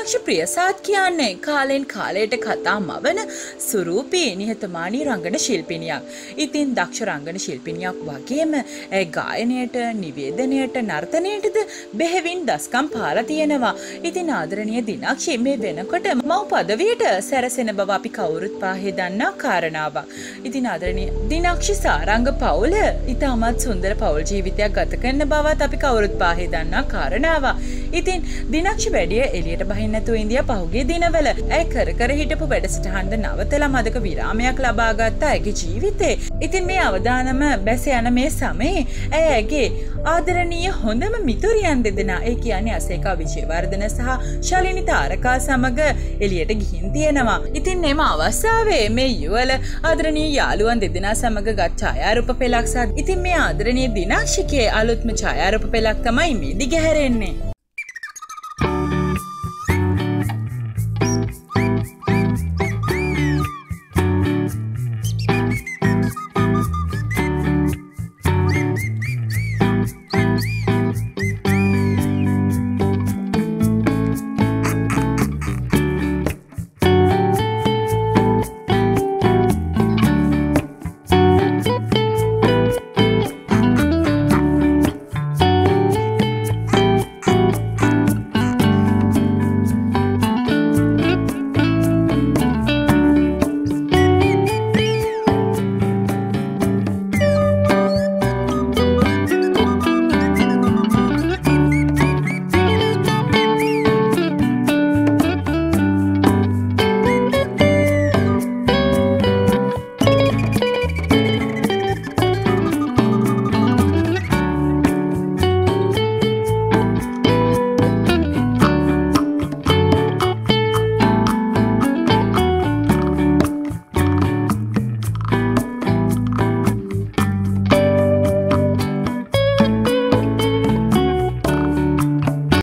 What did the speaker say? දිනක්ෂි ප්‍රියසාත් කියන්නේ කාලෙන් කාලයට කතා මවන සුරූපී නිහතමානී රංගන ශිල්පිනියක්. ඉතින් දක්ෂ රංගන ශිල්පිනියක් වගේම ඇය ගායනයට, නිවේදනයට, නර්තනයටද බෙහෙවින් දස්කම් පාලා තියෙනවා. ඉතින් ආදරණීය දිනක්ෂි මේ වෙනකොට මව් පදවියට සැරසෙන බව අපි කවුරුත් පාහේ දන්නා කාරණාවක්. ඉතින් ආදරණීය දිනක්ෂි සාරංග පවුල ඉතාමත් සුන්දර පවුල් ජීවිතයක් ගත කරන බවත් අපි කවුරුත් පාහේ දන්නා කාරණාවක්. ඉතින් දිනක්ෂි වැඩිය එලියට බහින්න නැතුව ඉන්දියා පහුගිය දිනවල ඇය කර හිටපු වැඩසටහනද නවතලා මදක විරාමයක් ලබා ගත්ත ඇගේ ජීවිතේ. ඉතින් මේ අවදානම බැස යන මේ සමයේ ඇයගේ ආදරණීය හොඳම මිතුරියන් දෙදෙනා ඒ කියන්නේ අසේකා විජේවර්ධන සහ ශලිනි තාරකා සමග එලියට ගිහින් තියෙනවා. ඉතින් මේ අවස්ථාවේ මේ යුවළ ආදරණීය යාළුවන් දෙදෙනා සමග ගත් ඡායාරූප පෙළක්. ඉතින් මේ ආදරණීය දිනක්ෂිගේ අලුත්ම ඡායාරූප පෙළක් තමයි මේ දිගහැරෙන්නේ.